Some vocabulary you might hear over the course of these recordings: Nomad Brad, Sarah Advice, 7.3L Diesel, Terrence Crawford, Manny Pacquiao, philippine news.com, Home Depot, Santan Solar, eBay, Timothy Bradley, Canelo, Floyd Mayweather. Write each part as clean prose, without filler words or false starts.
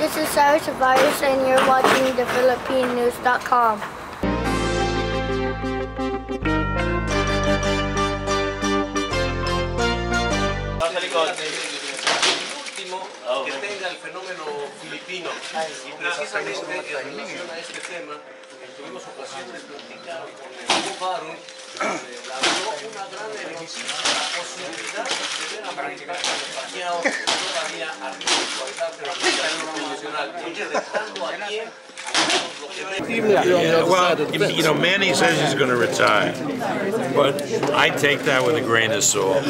This is Sarah Advice, and you're watching the philippine news.com. Que tenga el fenómeno filipino y precisamente en relación a este tema tuvimos ocasión de platicar con el Barón, la dio una gran elocuencia la posibilidad de ver a Manny Pacquiao todavía arriba de su altar de la lucha internacional, oye, dejando a quien. Well, you know, Manny says he's going to retire, but I take that with a grain of salt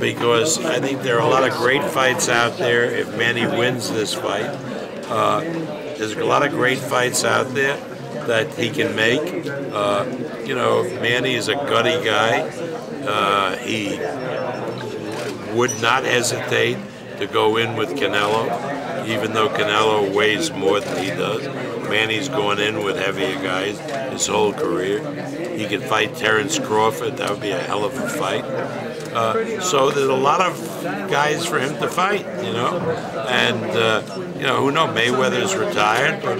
because I think there are a lot of great fights out there. If Manny wins this fight, there's a lot of great fights out there that he can make. You know, Manny is a gutty guy. He would not hesitate to go in with Canelo, even though Canelo weighs more than he does. Manny's gone in with heavier guys his whole career. He could fight Terrence Crawford. That would be a hell of a fight. So there's a lot of guys for him to fight, you know. And, you know, who knows? Mayweather's retired, but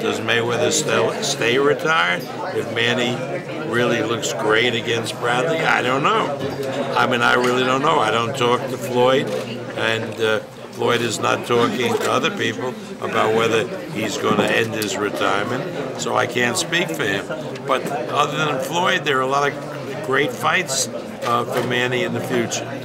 does Mayweather still stay retired? If Manny really looks great against Bradley, I don't know. I mean, I really don't know. I don't talk to Floyd, and Floyd is not talking to other people about whether he's going to end his retirement, so I can't speak for him. But other than Floyd, there are a lot of great fights for Manny in the future.